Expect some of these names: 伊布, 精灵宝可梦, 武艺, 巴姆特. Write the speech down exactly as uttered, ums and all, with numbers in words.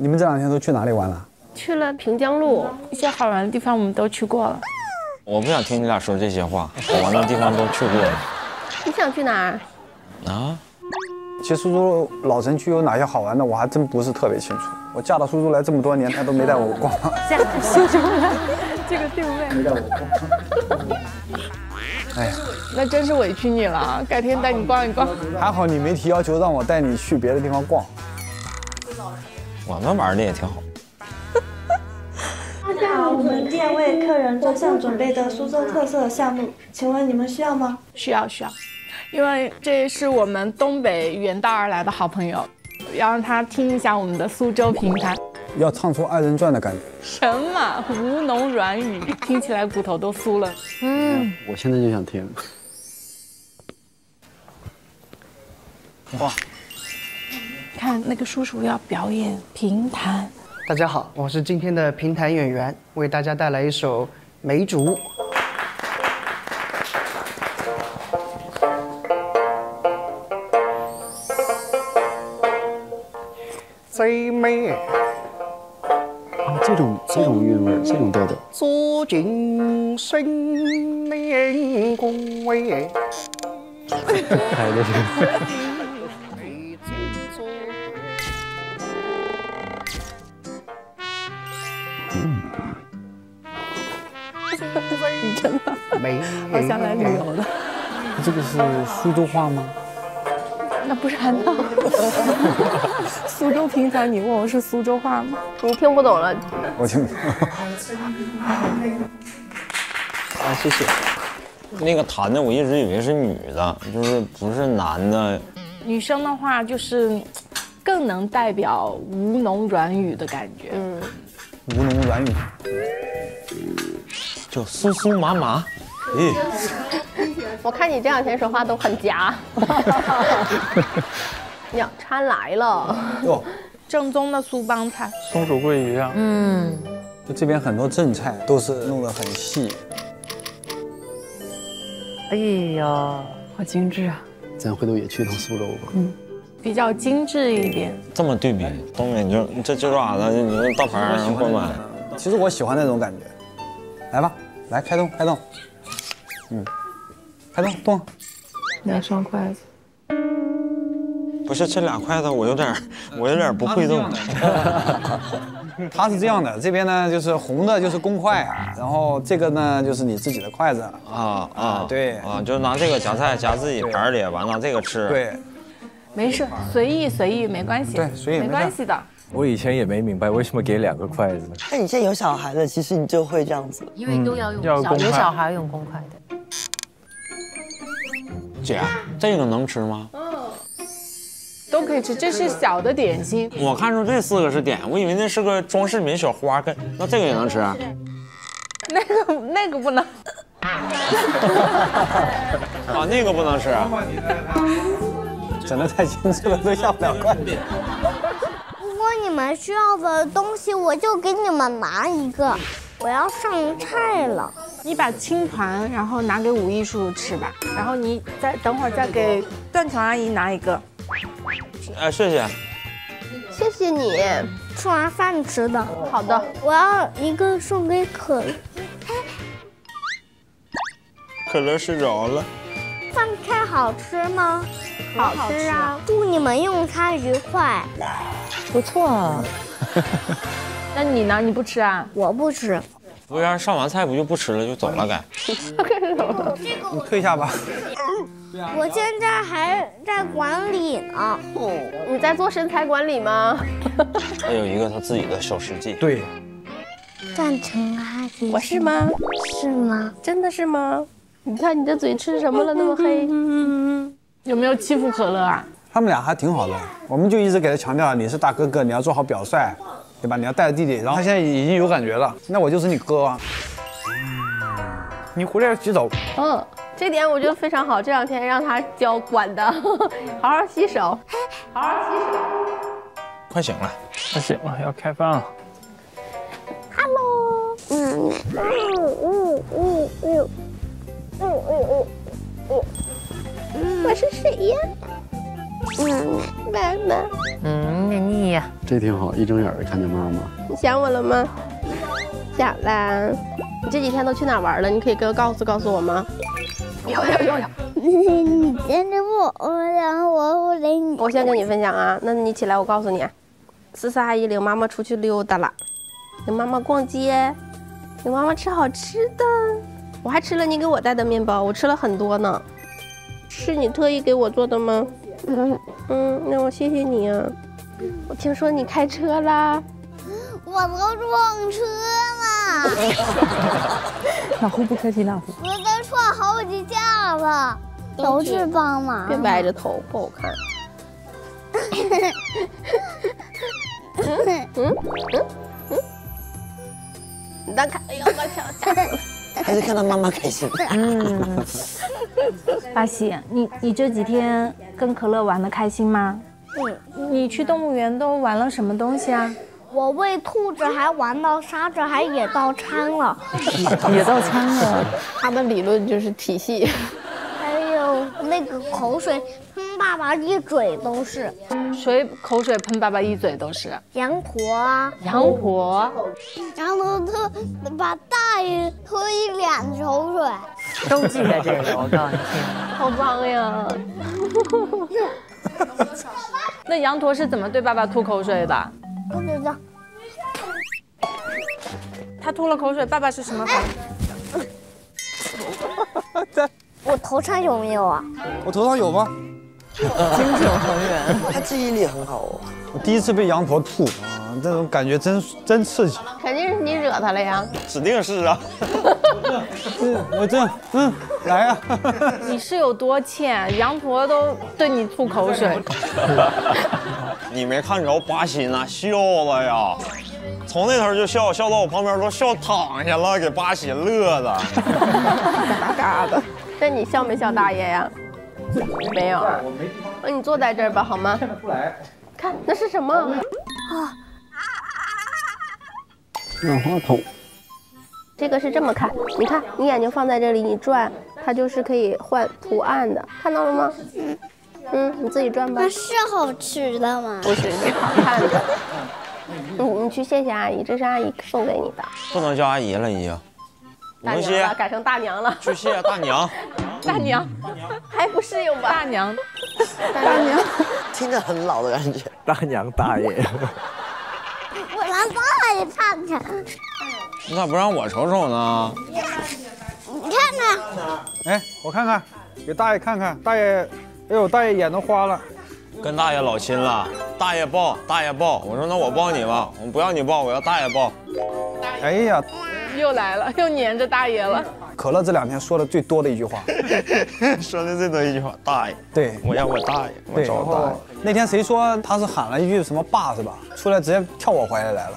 你们这两天都去哪里玩了？去了平江路，一些好玩的地方我们都去过了。我不想听你俩说这些话，好玩的地方都去过了。你想去哪儿？啊？其实苏州老城区有哪些好玩的，我还真不是特别清楚。我嫁到苏州来这么多年，她都没带我逛。嫁到苏州来，这个定位。没带我逛。哎呀，那真是委屈你了，改天带你逛一逛。还好你没提要求让我带你去别的地方逛。我们玩的也挺好。下午我们店为客人专项准备的苏州特色项目，请问你们需要吗？需要需要，因为这是我们东北远道而来的好朋友，要让他听一下我们的苏州评弹，要唱出二人转的感觉。什么吴侬软语，听起来骨头都酥了。嗯，我现在就想听。哇，看那个叔叔要表演评弹。 大家好，我是今天的评弹演员，为大家带来一首《梅竹》。最美啊，这种这种韵味，这种调调。竹径深林宫外，哎，这是。 真的，好想来旅游了。这个是苏州话吗？那不然呢？苏州评弹，你问我是苏州话吗？你听不懂了。我听不懂。啊，谢谢。那个弹的，我一直以为是女的，就是不是男的。女生的话，就是更能代表吴侬软语的感觉。嗯，吴侬软语。 就酥酥麻麻，咦、哎！我看你这两天说话都很夹。鸟叉来了，哟，正宗的苏帮菜，松鼠桂鱼啊。嗯，就这边很多正菜都是弄得很细。哎呀，好精致啊！咱回头也去趟苏州吧。嗯，比较精致一点。这么对比，东北你就这鸡爪子，你就大盘儿过买。其实我喜欢那种感觉。 来吧，来开动开动，嗯，开动动，拿双筷子。不是这俩筷子，我有点我有点不会动。它是这样的，这边呢就是红的，就是公筷啊，然后这个呢就是你自己的筷子啊啊，对啊，就是拿这个夹菜夹自己盘里，完拿这个吃。对，没事，随意随意没关系，对，随意没关系的。 我以前也没明白为什么给两个筷子。那你现在有小孩了，其实你就会这样子，因为都要用小有小孩用公筷的。姐，这个能吃吗？嗯，都可以吃。这是小的点心。我看出这四个是点，我以为那是个装饰品小花，跟那这个也能吃？那个那个不能。啊，那个不能吃。整的太精致了，都下不了筷子。 你们需要的东西，我就给你们拿一个。我要上菜了，你把青团然后拿给武艺叔叔吃吧，然后你再等会儿再给段琼阿姨拿一个。哎，谢谢，谢谢你，吃完饭吃的。好的，我要一个送给可乐。可乐睡着了。饭菜好吃吗？ 好吃啊！祝你们用餐愉快。不错啊。那你呢？你不吃啊？我不吃。服务员上完菜不就不吃了，就走了该。你退下吧。我现在还在管理呢。你在做身材管理吗？他有一个他自己的小实际。对。赞成阿姨。我是吗？是吗？真的是吗？你看你的嘴吃什么了？那么黑。 有没有欺负可乐啊？他们俩还挺好的，我们就一直给他强调，你是大哥哥，你要做好表率，对吧？你要带着弟弟。然后他现在已经有感觉了，那我就是你哥、啊。你回来洗手。嗯，这点我觉得非常好。这两天让他教管的，好好洗手，好好洗手。快醒了，快醒了，要开饭了。Hello。嗯嗯嗯嗯嗯嗯嗯嗯。 我是谁呀？妈妈，嗯，腻呀。这挺好，一睁眼就看见妈妈。你想我了吗？想啦。你这几天都去哪玩了？你可以给我告诉告诉我吗？有有有有。你牵着我，我然后我我领你。我先跟你分享啊，那你起来，我告诉你，思思阿姨领妈妈出去溜达了，领妈妈逛街，领妈妈吃好吃的。我还吃了你给我带的面包，我吃了很多呢。 是你特意给我做的吗？嗯嗯，那我谢谢你啊。我听说你开车啦，我都撞车了。哪壶不开提哪壶。我都撞好几架了，都是帮忙。别歪着头，不好看。嗯嗯嗯嗯，你再看，哎呦，我操，吓死了。 还是看到妈妈开心。嗯，阿喜，你你这几天跟可乐玩的开心吗？嗯。你去动物园都玩了什么东西啊？我喂兔子，还玩到沙子，还野到餐了。野到餐了，他的理论就是体系。还有那个口水喷爸爸一嘴都是。谁口水喷爸爸一嘴都是？羊驼啊。羊驼。羊驼特把大爷喝一脸口水，都记在这里。我告诉你，好棒呀！那羊驼是怎么对爸爸吐口水的？不知道。他吐了口水，爸爸是什么反应？我头上有没有啊？我头上有吗？精准还原，他记忆力很好哦。我第一次被羊驼吐啊，这种感觉真真刺激。肯定是你惹他了呀，指定是啊。我这样，嗯，来啊。你是有多欠？羊驼都对你吐口水。你没看着巴西那笑了呀？从那头就笑，笑到我旁边都笑躺下了，给巴西乐的。嘎嘎的。那你笑没笑大爷呀？ 没有，那你坐在这儿吧，好吗？看得出来，看那是什么啊？万花筒，这个是这么看，你看你眼睛放在这里，你转，它就是可以换图案的，看到了吗？嗯嗯，你自己转吧。那是好吃的吗？不是，是好看的。你你去谢谢阿姨，这是阿姨送给你的。不能叫阿姨了，已经。大娘了，改成大娘了。去谢大娘。 大娘，还不适应吧？大娘，大娘，听着很老的感觉。大娘大爷，我让大爷看看。你咋不让我瞅瞅呢？你看看。哎，我看看，给大爷看看。大爷，哎呦，大爷眼都花了。跟大爷老亲了，大爷抱，大爷抱。我说那我抱你吧，我不要你抱，我要大爷抱。哎呀，又来了，又黏着大爷了。 可乐这两天说的最多的一句话，说的最多一句话，大爷，对我要我大爷，我找我大爷。那天谁说他是喊了一句什么爸是吧？出来直接跳我怀里来了。